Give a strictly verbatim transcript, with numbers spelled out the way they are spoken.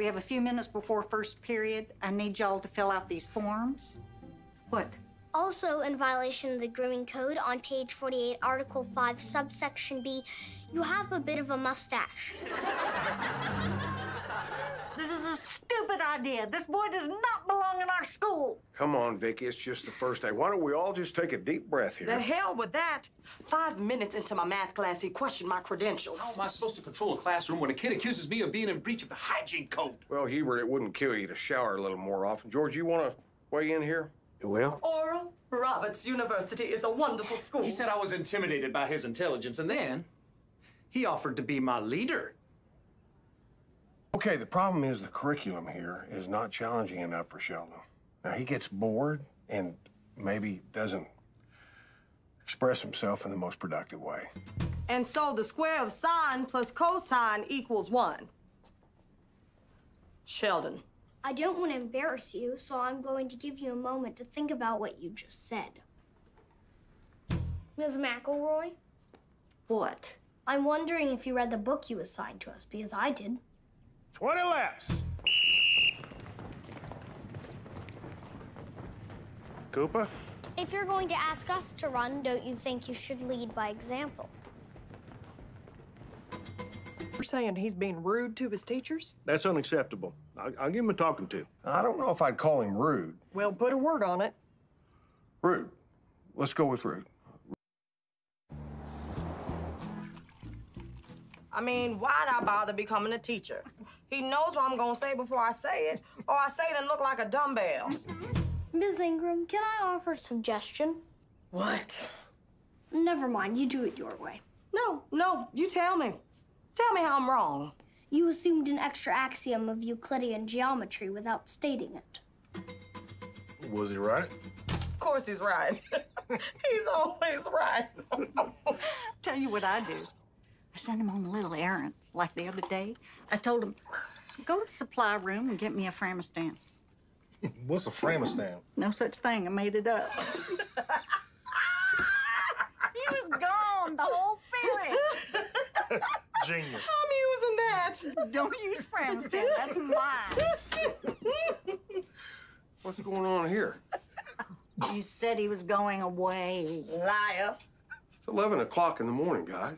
We have a few minutes before first period. I need y'all to fill out these forms. What? Also, in violation of the grooming code on page forty-eight, article five, subsection B, you have a bit of a mustache. This is a stupid idea. This boy does not belong in our school. Come on, Vicki, it's just the first day. Why don't we all just take a deep breath here? The hell with that. Five minutes into my math class, he questioned my credentials. How am I supposed to control a classroom when a kid accuses me of being in breach of the hygiene code? Well, Hubert, it wouldn't kill you to shower a little more often. George, you want to weigh in here? Well? Oral Roberts University is a wonderful school. He said I was intimidated by his intelligence, and then he offered to be my leader. Okay, the problem is the curriculum here is not challenging enough for Sheldon. Now, he gets bored and maybe doesn't express himself in the most productive way. And so the square of sine plus cosine equals one. Sheldon. I don't want to embarrass you, so I'm going to give you a moment to think about what you just said. Miz McElroy? What? I'm wondering if you read the book you assigned to us, because I did. twenty laps. Cooper? If you're going to ask us to run, don't you think you should lead by example? You're saying he's being rude to his teachers? That's unacceptable. I, I'll give him a talking to. I don't know if I'd call him rude. Well, put a word on it. Rude. Let's go with rude. I mean, why'd I bother becoming a teacher? He knows what I'm gonna say before I say it, or I say it and look like a dumbbell. Miz Ingram, can I offer a suggestion? What? Never mind, you do it your way. No, no, you tell me. Tell me how I'm wrong. You assumed an extra axiom of Euclidean geometry without stating it. Was he right? Of course he's right. He's always right. Tell you what I do. I send him on little errands. Like the other day, I told him, go to the supply room and get me a Framistan. What's a Framistan? No such thing. I made it up. He was gone, the whole feeling. Genius. I'm using that. Don't use Framistan. That's mine. What's going on here? You said he was going away, liar. It's eleven o'clock in the morning, guys.